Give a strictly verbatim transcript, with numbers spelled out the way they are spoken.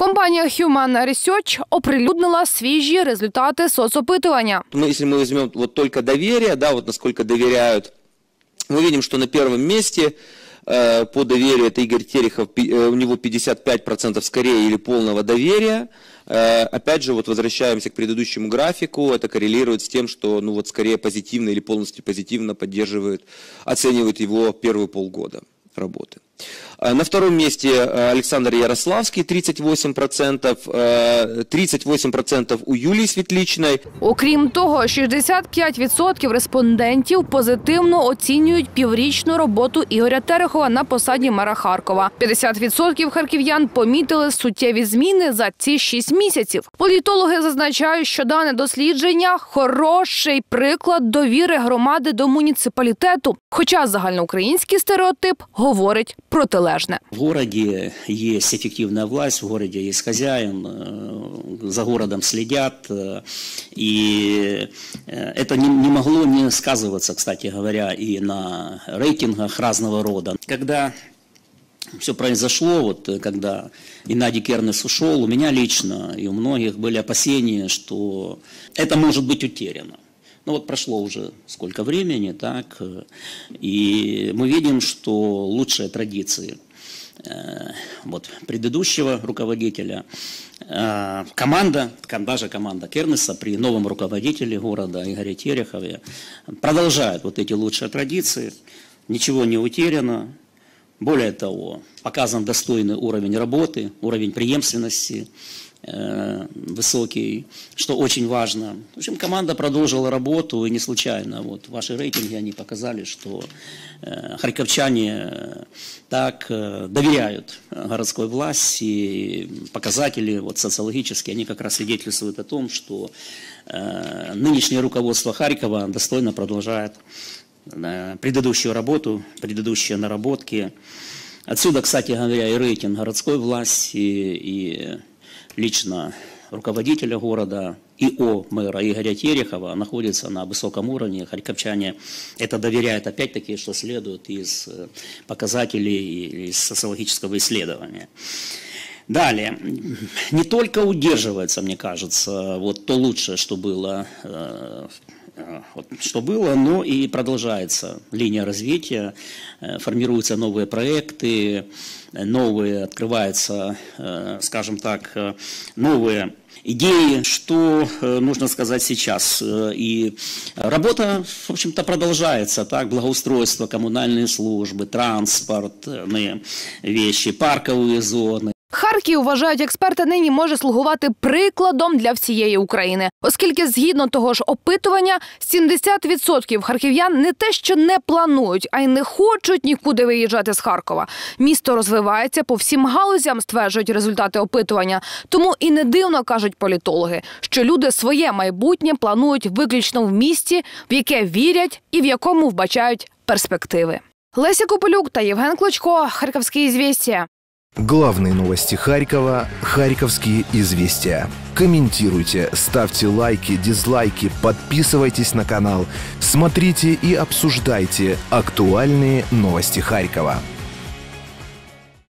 Компанія Human Research оприлюднила свіжі результати соцопитування. Мы, если мы возьмем вот только доверие, да, вот насколько доверяют, мы видим, что на первом месте э, по доверию это Игорь Терехов, э, у него пятьдесят пять процентов скорее или полного доверия. Э, опять же, вот возвращаемся к предыдущему графику, это коррелирует с тем, что ну, вот скорее позитивно или полностью позитивно поддерживают, оценивают его первые полгода работы. На втором месте Александр Ярославський, тридцять вісім процентів, тридцять вісім процентів у Юлії Світлічної. Окрім того, шістдесят п'ять відсотків респондентів позитивно оцінюють піврічну роботу Ігоря Терехова на посаді мера Харкова. п'ятдесят відсотків харків'ян помітили суттєві зміни за ці шість місяців. Політологи зазначають, що дане дослідження – хороший приклад довіри громади до муніципалітету, хоча загальноукраїнський стереотип говорить протилежне. В городе есть эффективная власть, в городе есть хозяин, за городом следят. И это не, не могло не сказываться, кстати говоря, и на рейтингах разного рода. Когда все произошло, вот, когда Геннадий Кернес ушел, у меня лично и у многих были опасения, что это может быть утеряно. Ну вот прошло уже сколько времени, так, и мы видим, что лучшие традиции э, вот, предыдущего руководителя, э, команда, даже команда Кернеса при новом руководителе города Игоре Терехове продолжает вот эти лучшие традиции, ничего не утеряно. Более того, показан достойный уровень работы, уровень преемственности э, высокий, что очень важно. В общем, команда продолжила работу, и не случайно. Вот ваши рейтинги, они показали, что э, харьковчане э, так э, доверяют городской власти, и показатели вот, социологические, они как раз свидетельствуют о том, что э, нынешнее руководство Харькова достойно продолжает предыдущую работу, предыдущие наработки. Отсюда, кстати говоря, и рейтинг городской власти, и лично руководителя города, и о мэра Игоря Терехова находится на высоком уровне. Харьковчане это доверяют, опять-таки, что следует из показателей, из социологического исследования. Далее, не только удерживается, мне кажется, вот то лучшее, что было, что было, но и продолжается линия развития, формируются новые проекты, новые открываются, скажем так, новые идеи, что нужно сказать сейчас. И работа, в общем-то, продолжается, так, благоустройство, коммунальные службы, транспортные вещи, парковые зоны. Харків, вважають експерти, нині може слугувати прикладом для всієї України. Оскільки згідно того ж опитування, сімдесят відсотків харків'ян не те, що не планують, а й не хочуть нікуди виїжджати з Харкова. Місто розвивається по всім галузям, стверджують результати опитування. Тому і не дивно, кажуть політологи, що люди своє майбутнє планують виключно в місті, в яке вірять і в якому вбачають перспективи. Леся Копилюк та Євген Клочко, Харківські Відомості. Главные новости Харькова – Харьковские известия. Комментируйте, ставьте лайки, дизлайки, подписывайтесь на канал, смотрите и обсуждайте актуальные новости Харькова.